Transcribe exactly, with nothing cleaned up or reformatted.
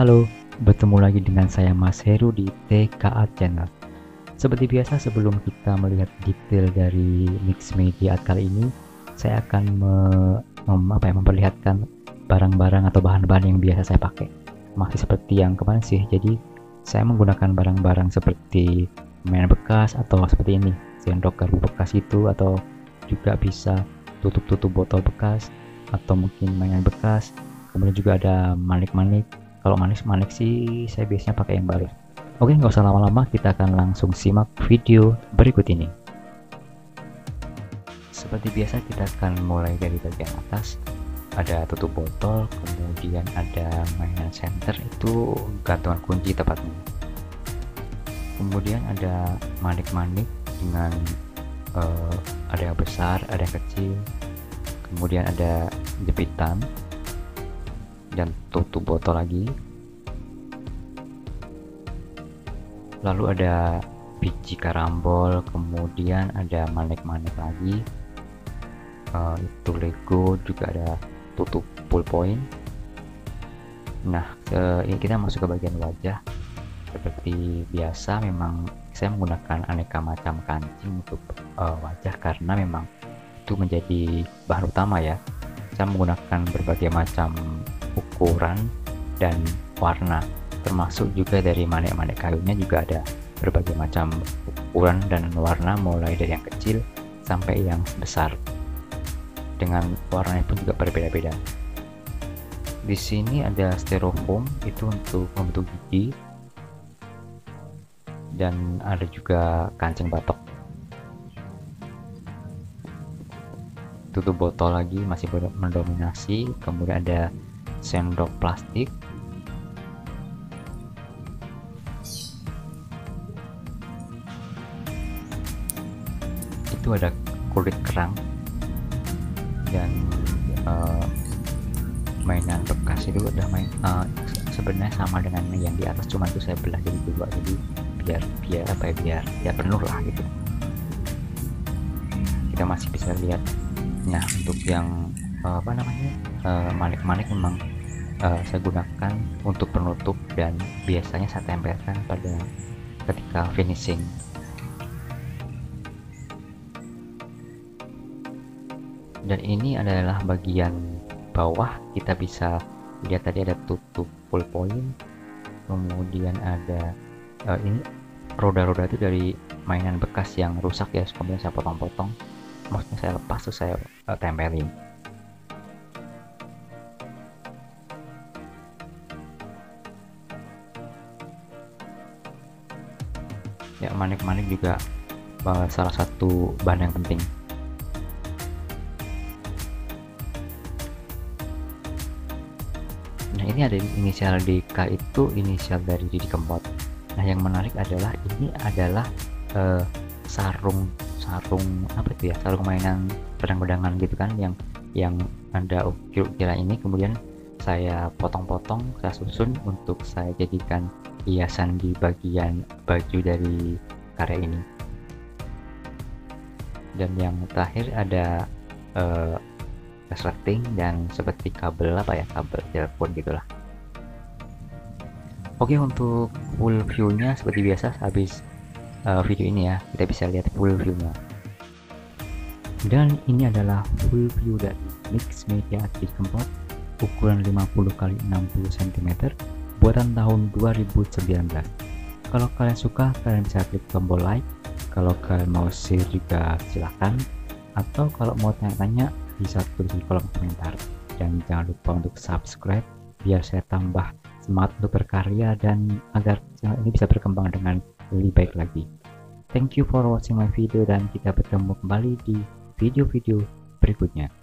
Halo, bertemu lagi dengan saya Mas Heru di T K A Channel. Seperti biasa, sebelum kita melihat detail dari mix media art kali ini, saya akan me, mem, apa ya, memperlihatkan barang-barang atau bahan-bahan yang biasa saya pakai. Masih seperti yang kemarin sih, jadi saya menggunakan barang-barang seperti mainan bekas atau seperti ini, sendok garpu bekas itu, atau juga bisa tutup-tutup botol bekas, atau mungkin mainan bekas. Kemudian juga ada manik-manik. Kalau manik-manik sih saya biasanya pakai yang baru. Oke, nggak usah lama-lama, kita akan langsung simak video berikut ini. Seperti biasa, kita akan mulai dari bagian atas. Ada tutup botol, kemudian ada mainan center, itu gantungan kunci tepatnya. Kemudian ada manik-manik dengan uh, ada yang besar, ada yang kecil. Kemudian ada jepitan dan tutup botol lagi. Lalu ada biji karambol, kemudian ada manik-manik lagi. Uh, itu Lego, juga ada tutup pull point. Nah, uh, ini kita masuk ke bagian wajah. Seperti biasa, memang saya menggunakan aneka macam kancing untuk uh, wajah karena memang itu menjadi bahan utama ya. Saya menggunakan berbagai macam ukuran dan warna, termasuk juga dari manik-manik kayunya juga ada berbagai macam ukuran dan warna, mulai dari yang kecil sampai yang besar, dengan warnanya pun juga berbeda-beda. Di sini ada styrofoam, itu untuk membentuk gigi, dan ada juga kancing batok. Tutup botol lagi masih mendominasi. Kemudian ada sendok plastik, itu ada kulit kerang, dan uh, mainan bekas itu udah main uh, sebenarnya sama dengan yang di atas, cuma itu saya belah jadi dua, jadi biar biar apa ya biar ya penuh lah gitu. Kita masih bisa lihat. Nah, untuk yang uh, apa namanya uh, manik-manik memang uh, saya gunakan untuk penutup, dan biasanya saya tempelkan pada ketika finishing. Dan ini adalah bagian bawah. Kita bisa lihat tadi ada tutup pull point, kemudian ada uh, ini roda-roda itu dari mainan bekas yang rusak ya, kemudian saya potong-potong, maksudnya saya lepas tuh saya uh, tempelin. Ya, manik-manik juga uh, salah satu bahan yang penting. Nah, ini ada inisial D K, itu inisial dari Didi Kempot. Nah, yang menarik adalah ini adalah uh, sarung sarung apa itu ya sarung mainan pedang-pedangan gitu kan, yang yang ada ukir-ukiran ini. Kemudian saya potong-potong, saya susun untuk saya jadikan hiasan di bagian baju dari karya ini. Dan yang terakhir ada uh, resleting dan seperti kabel apa ya kabel telepon gitulah. Oke, untuk full view-nya seperti biasa habis Uh, video ini ya, kita bisa lihat full view-nya. Dan ini adalah full view dari mix media art Didi Kempot, ukuran lima puluh kali enam puluh sentimeter, buatan tahun dua ribu sembilan belas. Kalau kalian suka, kalian bisa klik tombol like. Kalau kalian mau share juga silahkan, atau kalau mau tanya-tanya bisa tulis di kolom komentar. Dan jangan lupa untuk subscribe biar saya tambah semangat untuk berkarya dan agar channel ini bisa berkembang dengan lebih baik lagi. Thank you for watching my video, dan kita bertemu kembali di video-video berikutnya.